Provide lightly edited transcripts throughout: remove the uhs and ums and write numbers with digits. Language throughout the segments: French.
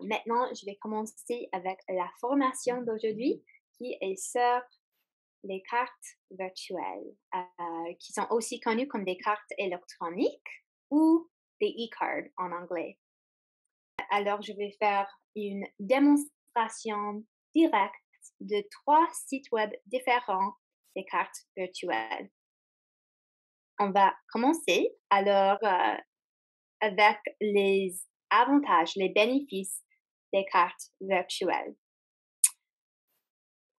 Maintenant, je vais commencer avec la formation d'aujourd'hui qui est sur les cartes virtuelles, qui sont aussi connues comme des cartes électroniques ou des e-cards en anglais. Alors, je vais faire une démonstration directe de 3 sites web différents des cartes virtuelles. On va commencer alors avec les avantages, les bénéfices des cartes virtuelles.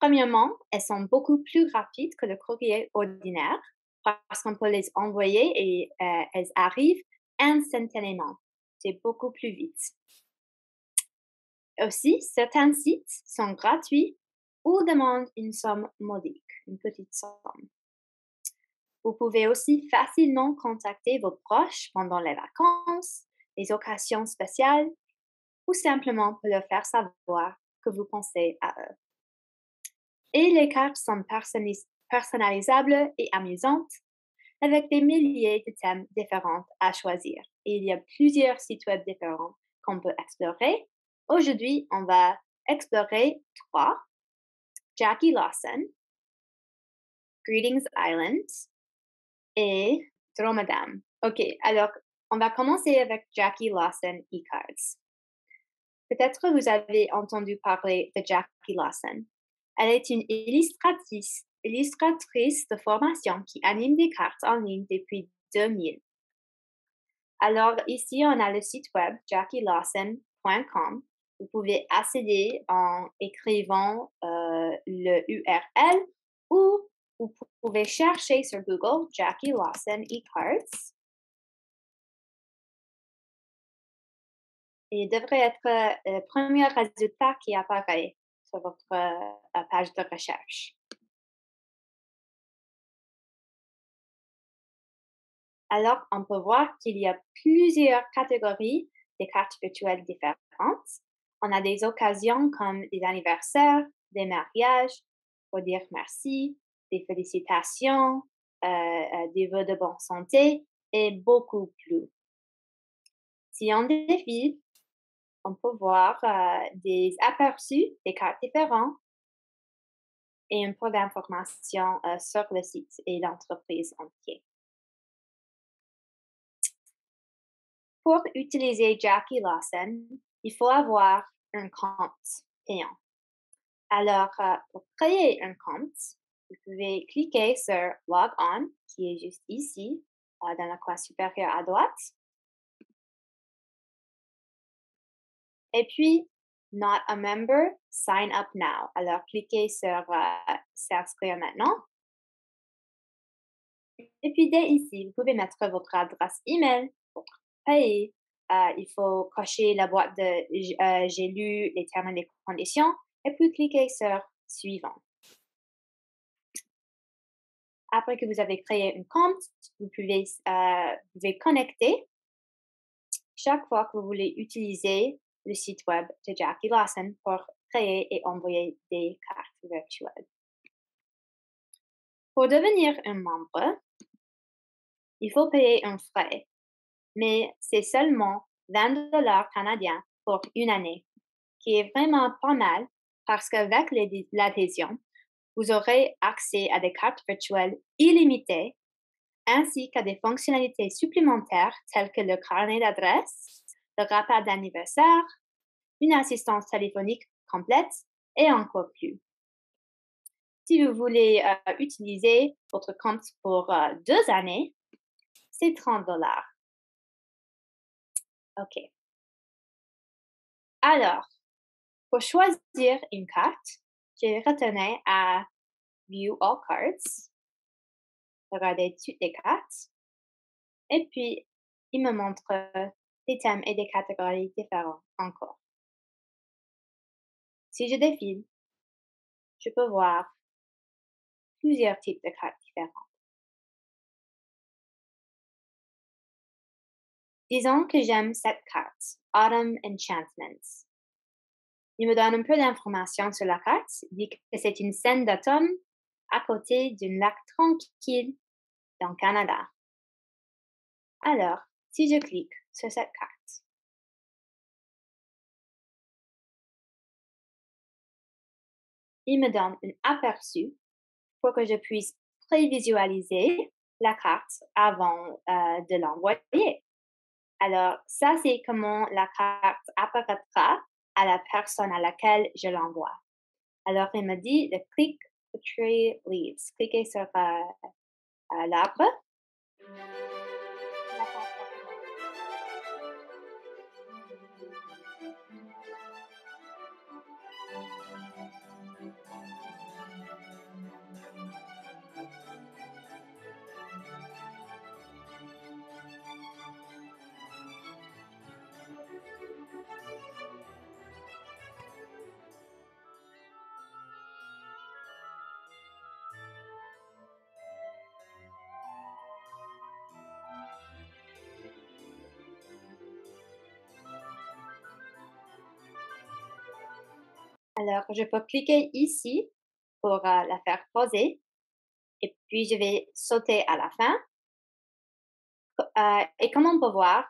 Premièrement, elles sont beaucoup plus rapides que le courrier ordinaire parce qu'on peut les envoyer et elles arrivent instantanément. C'est beaucoup plus vite. Aussi, certains sites sont gratuits ou demandent une somme modique, une petite somme. Vous pouvez aussi facilement contacter vos proches pendant les vacances, les occasions spéciales ou simplement pour leur faire savoir que vous pensez à eux. Et les cartes sont personnalisables et amusantes avec des milliers de thèmes différents à choisir. Et il y a plusieurs sites web différents qu'on peut explorer. Aujourd'hui, on va explorer 3. Jacquie Lawson, Greetings Island et Dromadaire. OK, alors on va commencer avec Jacquie Lawson e-cards. Peut-être vous avez entendu parler de Jacquie Lawson. Elle est une illustratrice de formation qui anime des cartes en ligne depuis 2000. Alors ici, on a le site web jacquielawson.com. Vous pouvez accéder en écrivant le URL ou vous pouvez chercher sur Google Jacquie Lawson e-cards. Il devrait être le premier résultat qui apparaît sur votre page de recherche. Alors, on peut voir qu'il y a plusieurs catégories de cartes virtuelles différentes. On a des occasions comme des anniversaires, des mariages, pour dire merci, des félicitations, des vœux de bonne santé et beaucoup plus. Si on défile, on peut voir des aperçus des cartes différentes et un peu d'informations sur le site et l'entreprise entière. Pour utiliser Jacquie Lawson, il faut avoir un compte payant. Alors, pour créer un compte, vous pouvez cliquer sur Log On, qui est juste ici, dans la coin supérieure à droite. Et puis, Not a member, sign up now. Alors, cliquez sur S'inscrire maintenant. Et puis, dès ici, vous pouvez mettre votre adresse email pour payer. Il faut cocher la boîte de J'ai lu les termes et les conditions et puis cliquer sur Suivant. Après que vous avez créé un compte, vous pouvez connecter chaque fois que vous voulez utiliser le site web de Jacquie Lawson pour créer et envoyer des cartes virtuelles. Pour devenir un membre, il faut payer un frais, mais c'est seulement 20 $ canadiens pour une année, qui est vraiment pas mal parce qu'avec l'adhésion, vous aurez accès à des cartes virtuelles illimitées ainsi qu'à des fonctionnalités supplémentaires telles que le carnet d'adresse, le rappel d'anniversaire, une assistance téléphonique complète et encore plus. Si vous voulez utiliser votre compte pour 2 années, c'est 30 $. OK. Alors, pour choisir une carte, j'ai retenu à View All Cards, regarder toutes les cartes, et puis il me montre des thèmes et des catégories différentes encore. Si je défile, je peux voir plusieurs types de cartes différentes. Disons que j'aime cette carte, Autumn Enchantments. Il me donne un peu d'informations sur la carte. Il dit que c'est une scène d'automne à côté d'un lac tranquille dans le Canada. Alors, si je clique sur cette carte, il me donne un aperçu pour que je puisse prévisualiser la carte avant de l'envoyer. Alors, ça, c'est comment la carte apparaîtra à la personne à laquelle je l'envoie. Alors, il me dit de cliquer sur « Tree Leaves ». Cliquez sur l'arbre. Alors, je peux cliquer ici pour la faire poser et puis je vais sauter à la fin. Et comme on peut voir,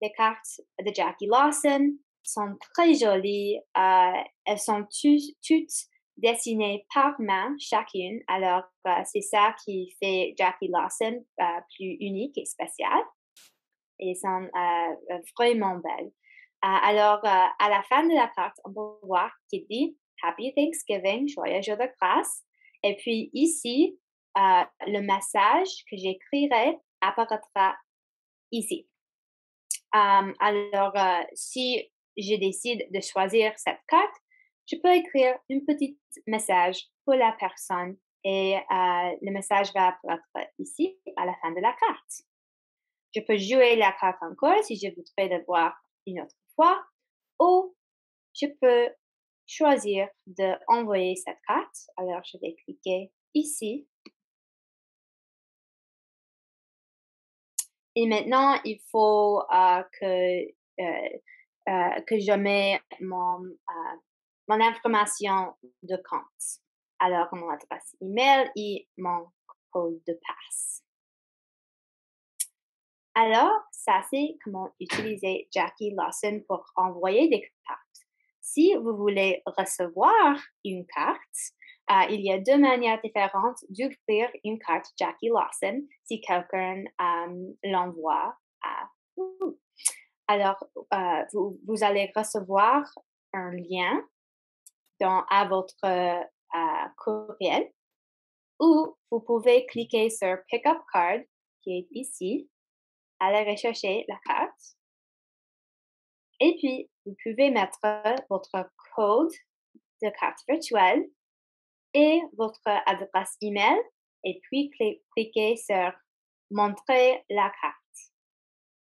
les cartes de Jacquie Lawson sont très jolies. Elles sont toutes dessinées par main, chacune. Alors, c'est ça qui fait Jacquie Lawson plus unique et spéciale. Et elles sont vraiment belles. Alors, à la fin de la carte, on peut voir qu'il dit « Happy Thanksgiving, joyeux jour de grâce ». Et puis ici, le message que j'écrirai apparaîtra ici. Alors, si je décide de choisir cette carte, je peux écrire un petit message pour la personne et le message va apparaître ici à la fin de la carte. Je peux jouer la carte encore si je voudrais le voir une autre fois, ou je peux choisir d'envoyer cette carte. Alors, je vais cliquer ici. Et maintenant, il faut que je mette mon information de compte. Alors, mon adresse email et mon code de passe. Alors, ça, c'est comment utiliser Jacquie Lawson pour envoyer des cartes. Si vous voulez recevoir une carte, il y a deux manières différentes d'ouvrir une carte Jacquie Lawson si quelqu'un l'envoie à vous. Alors, vous allez recevoir un lien à votre courriel ou vous pouvez cliquer sur « Pick up card » qui est ici. Allez rechercher la carte. Et puis, vous pouvez mettre votre code de carte virtuelle et votre adresse email et puis cliquer sur « Montrer la carte ».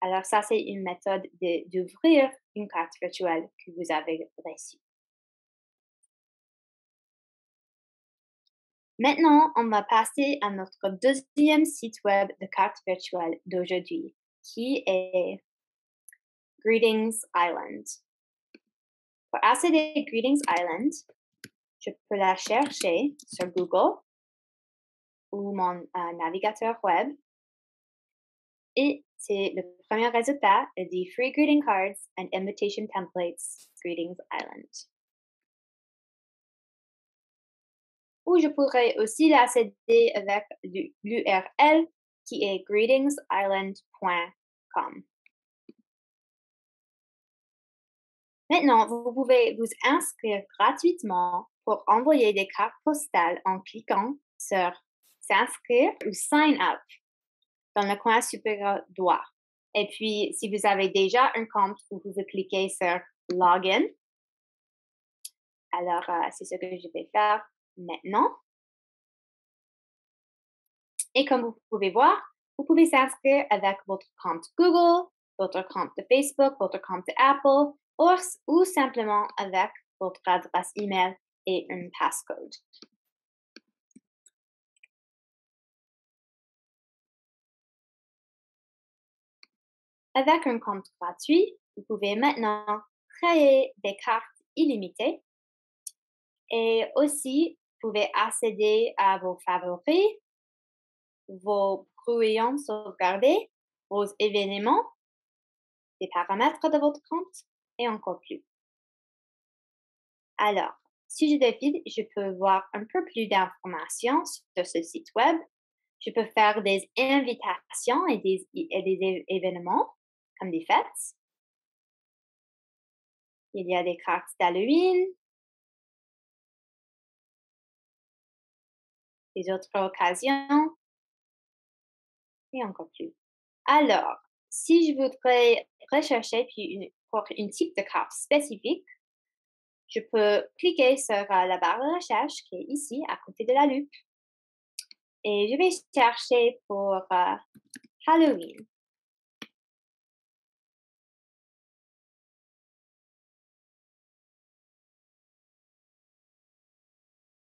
Alors, ça, c'est une méthode d'ouvrir une carte virtuelle que vous avez reçue. Maintenant, on va passer à notre deuxième site web de cartes virtuelles d'aujourd'hui, qui est Greetings Island. Pour accéder à Greetings Island, je peux la chercher sur Google ou mon navigateur web. Et c'est le premier résultat, il dit Free Greeting Cards and Invitation Templates, Greetings Island. Ou je pourrais aussi l'accéder avec l'URL qui est greetingsisland.com. Maintenant, vous pouvez vous inscrire gratuitement pour envoyer des cartes postales en cliquant sur S'inscrire ou Sign Up dans le coin supérieur droit. Et puis, si vous avez déjà un compte, vous pouvez cliquer sur Login. Alors, c'est ce que je vais faire maintenant. Et comme vous pouvez voir, vous pouvez s'inscrire avec votre compte Google, votre compte de Facebook, votre compte d'Apple ou simplement avec votre adresse email et un passcode. Avec un compte gratuit, vous pouvez maintenant créer des cartes illimitées et aussi vous pouvez accéder à vos favoris, vos brouillons sauvegardés, aux événements, des paramètres de votre compte et encore plus. Alors, si je défile, je peux voir un peu plus d'informations sur ce site web. Je peux faire des invitations et des événements, comme des fêtes. Il y a des cartes d'Halloween, des autres occasions, et encore plus. Alors, si je voudrais rechercher pour un type de carte spécifique, je peux cliquer sur la barre de recherche qui est ici, à côté de la loupe. Et je vais chercher pour Halloween.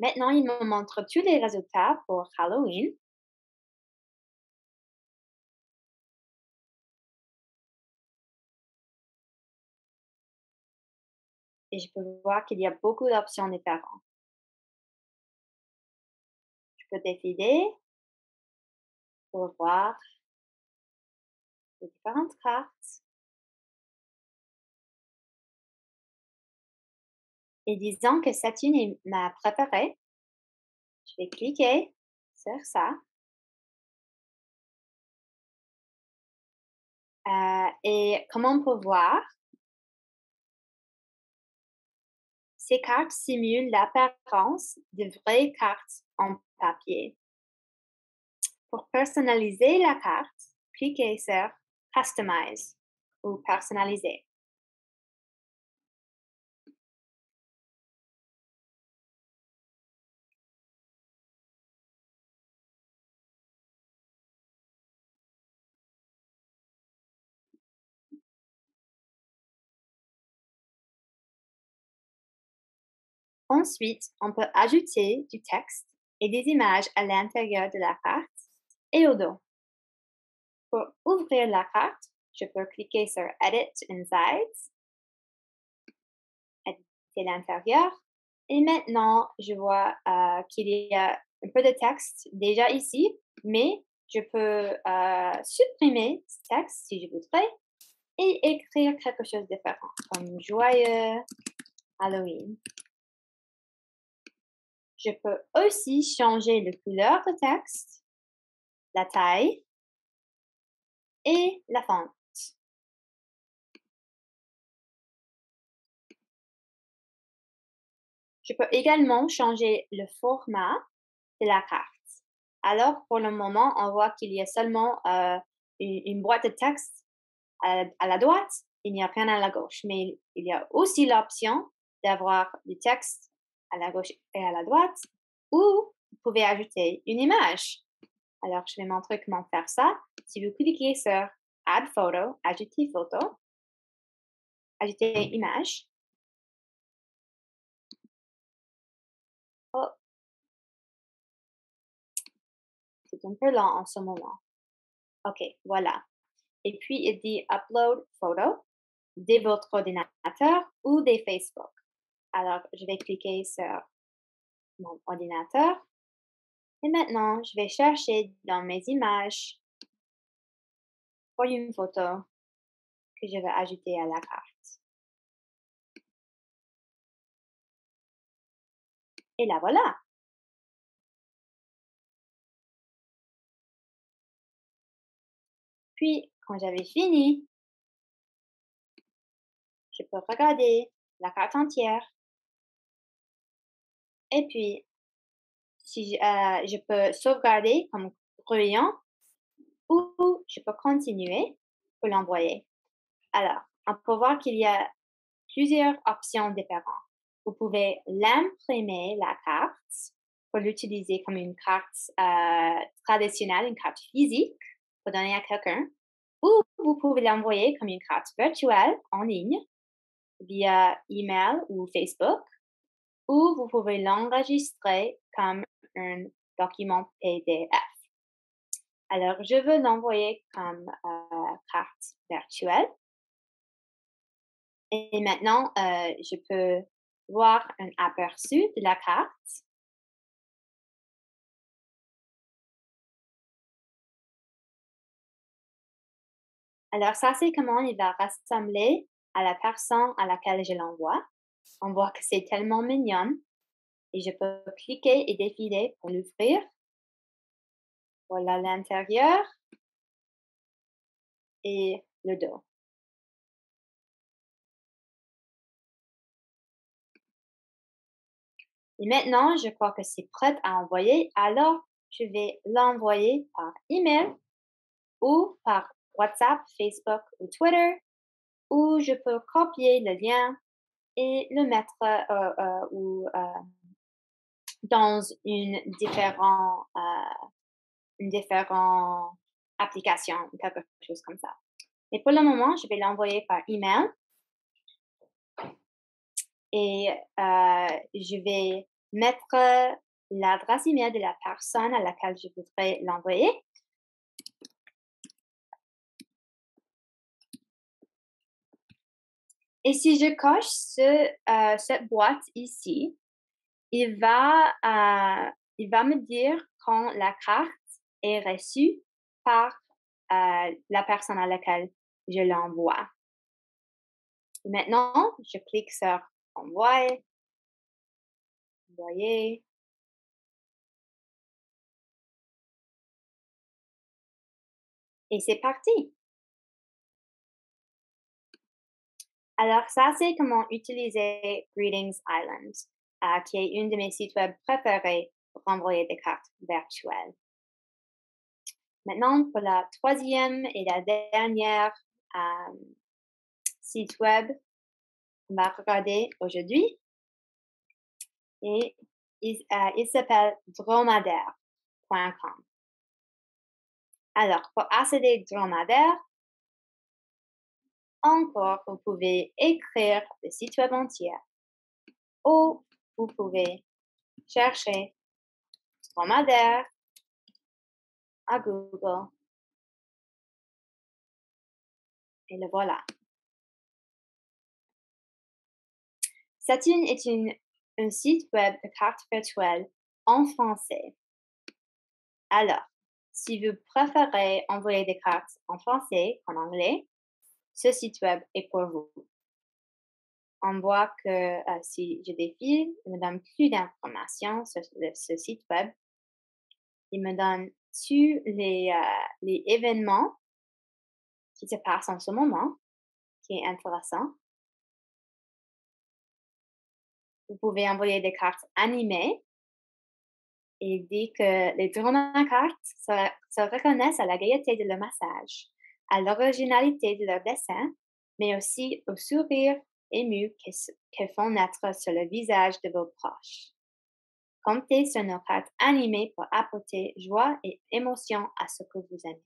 Maintenant, il me montre tous les résultats pour Halloween. Et je peux voir qu'il y a beaucoup d'options différentes. Je peux défiler pour voir les différentes cartes. Et disons que cette une est ma préférée. Je vais cliquer sur ça. Et comme on peut voir, ces cartes simulent l'apparence de vraies cartes en papier. Pour personnaliser la carte, cliquez sur « Customize » ou « Personnaliser ». Ensuite, on peut ajouter du texte et des images à l'intérieur de la carte et au dos. Pour ouvrir la carte, je peux cliquer sur Edit Insides, éditer l'intérieur. Et maintenant, je vois qu'il y a un peu de texte déjà ici, mais je peux supprimer ce texte si je voudrais et écrire quelque chose de différent, comme Joyeux Halloween. Je peux aussi changer la couleur de texte, la taille et la fonte. Je peux également changer le format de la carte. Alors, pour le moment, on voit qu'il y a seulement une boîte de texte à la droite. Il n'y a rien à la gauche, mais il y a aussi l'option d'avoir du texte à la gauche et à la droite, ou vous pouvez ajouter une image. Alors, je vais montrer comment faire ça. Si vous cliquez sur « Add photo »,« Ajouter photo »,« Ajouter image ». Oh, c'est un peu lent en ce moment. OK, voilà. Et puis, il dit « Upload photo » de votre ordinateur ou de Facebook. Alors, je vais cliquer sur mon ordinateur. Et maintenant, je vais chercher dans mes images pour une photo que je vais ajouter à la carte. Et la voilà. Puis, quand j'avais fini, je peux regarder la carte entière. Et puis, si je peux sauvegarder comme brouillon ou je peux continuer pour l'envoyer. Alors, on peut voir qu'il y a plusieurs options différentes. Vous pouvez l'imprimer, la carte, pour l'utiliser comme une carte traditionnelle, une carte physique, pour donner à quelqu'un. Ou vous pouvez l'envoyer comme une carte virtuelle en ligne via email ou Facebook. Ou vous pouvez l'enregistrer comme un document PDF. Alors, je veux l'envoyer comme carte virtuelle. Et maintenant, je peux voir un aperçu de la carte. Alors ça, c'est comment il va ressembler à la personne à laquelle je l'envoie. On voit que c'est tellement mignon. Et je peux cliquer et défiler pour l'ouvrir. Voilà l'intérieur et le dos. Et maintenant, je crois que c'est prêt à envoyer. Alors, je vais l'envoyer par email ou par WhatsApp, Facebook ou Twitter, où je peux copier le lien et le mettre dans une différente application, quelque chose comme ça. Mais pour le moment, je vais l'envoyer par email. Et je vais mettre l'adresse email de la personne à laquelle je voudrais l'envoyer. Et si je coche cette boîte ici, il va me dire quand la carte est reçue par la personne à laquelle je l'envoie. Maintenant, je clique sur Envoyer. Envoyer. Et c'est parti. Alors ça, c'est comment utiliser Greetings Island, qui est une de mes sites web préférés pour envoyer des cartes virtuelles. Maintenant, pour la troisième et la dernière site web, on va regarder aujourd'hui. Et il s'appelle dromadaire.com. Alors, pour accéder à Dromadaire, encore, vous pouvez écrire le site web entier ou vous pouvez chercher Dromadaire à Google. Et le voilà. C'est un site web de cartes virtuelles en français. Alors, si vous préférez envoyer des cartes en français qu'en anglais, ce site web est pour vous. On voit que si je défile, il me donne plus d'informations sur ce site web. Il me donne tous les événements qui se passent en ce moment, qui est intéressant. Vous pouvez envoyer des cartes animées. Il dit que les dromadaires se reconnaissent à la gaieté de leur massage, à l'originalité de leur dessin, mais aussi au sourire ému qu'elles font naître sur le visage de vos proches. Comptez sur nos cartes animées pour apporter joie et émotion à ce que vous aimez.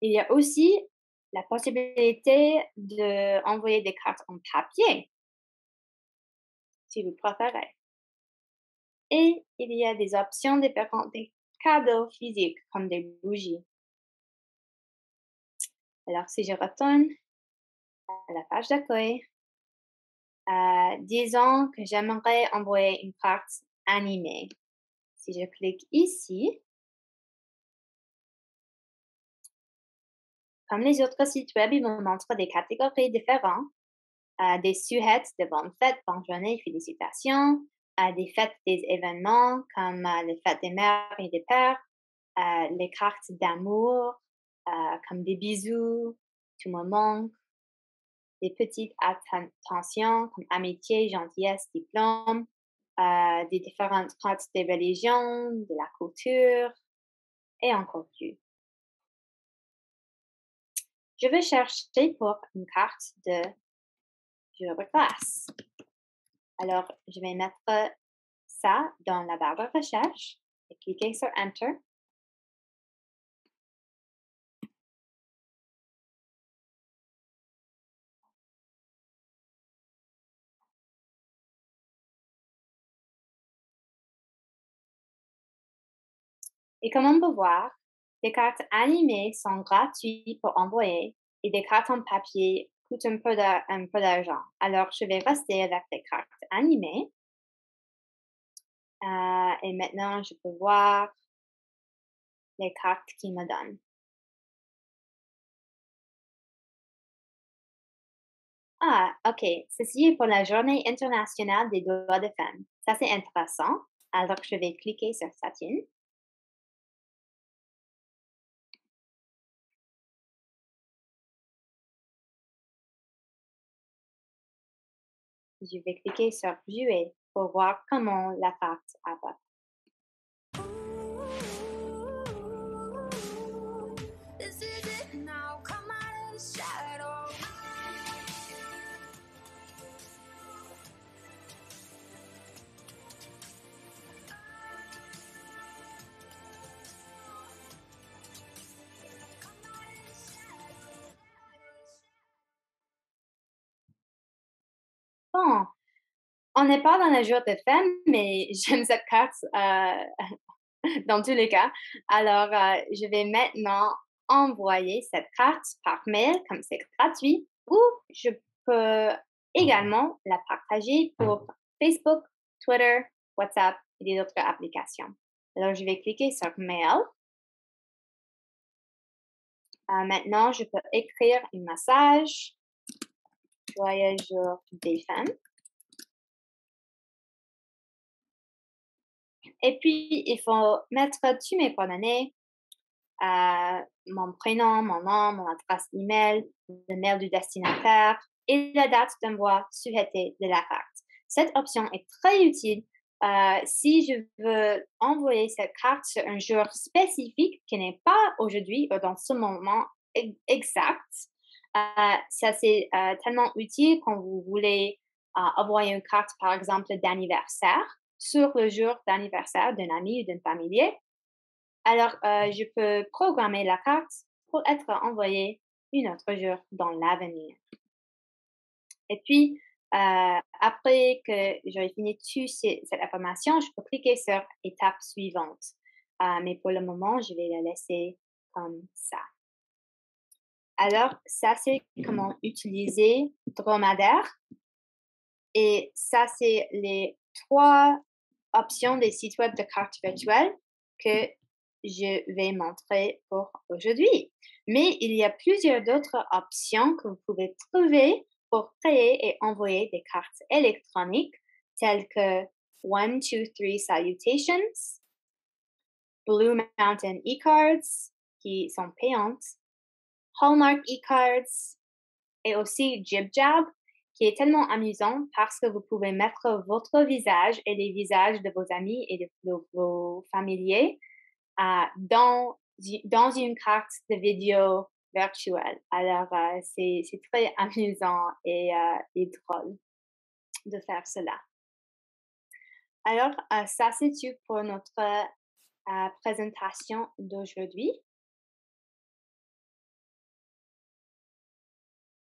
Il y a aussi la possibilité d'envoyer des cartes en papier, si vous préférez. Et il y a des options différentes des cadeaux physiques, comme des bougies. Alors, si je retourne à la page d'accueil, disons que j'aimerais envoyer une carte animée. Si je clique ici, comme les autres sites web, ils me montrent des catégories différentes, des sujets de bonne fête, bonne journée, félicitations, des fêtes, des événements comme les fêtes des mères et des pères, les cartes d'amour comme des bisous, tu me manques, des petites attentions comme amitié, gentillesse, diplôme, des différentes cartes des religions, de la culture et encore plus. Je vais chercher pour une carte de classe. Alors, je vais mettre ça dans la barre de recherche et cliquer sur Enter. Et comme on peut voir, des cartes animées sont gratuites pour envoyer et des cartes en papier coûtent un peu d'argent. Alors, je vais rester avec les cartes animées. Et maintenant, je peux voir les cartes qu'il me donne. Ah, ok. Ceci est pour la Journée internationale des droits des femmes. Ça, c'est intéressant. Alors, je vais cliquer sur Satine. Je vais cliquer sur Jouer pour voir comment la carte apparaît. Bon, on n'est pas dans le jour de femme, mais j'aime cette carte dans tous les cas. Alors, je vais maintenant envoyer cette carte par mail, comme c'est gratuit, ou je peux également la partager pour Facebook, Twitter, WhatsApp et des autres applications. Alors, je vais cliquer sur Mail. Maintenant, je peux écrire un message. Joyeux jour des femmes. Et puis, il faut mettre tous mes coordonnées, mon prénom, mon nom, mon adresse email, le mail du destinataire et la date d'envoi sujetée de la carte. Cette option est très utile si je veux envoyer cette carte sur un jour spécifique qui n'est pas aujourd'hui ou dans ce moment exact. Ça, c'est tellement utile quand vous voulez envoyer une carte, par exemple, d'anniversaire sur le jour d'anniversaire d'un ami ou d'un familier. Alors, je peux programmer la carte pour être envoyée un autre jour dans l'avenir. Et puis, après que j'aurai fini toute cette information, je peux cliquer sur « Étape suivante ». Mais pour le moment, je vais la laisser comme ça. Alors, ça, c'est comment utiliser Dromadaire. Et ça, c'est les trois options des sites web de cartes virtuelles que je vais montrer pour aujourd'hui. Mais il y a plusieurs autres options que vous pouvez trouver pour créer et envoyer des cartes électroniques telles que 1, 2, 3 Salutations, Blue Mountain e-cards qui sont payantes, Hallmark e-cards et aussi JibJab, qui est tellement amusant parce que vous pouvez mettre votre visage et les visages de vos amis et de vos familiers dans une carte de vidéo virtuelle. Alors, c'est très amusant et drôle de faire cela. Alors, ça c'est tout pour notre présentation d'aujourd'hui.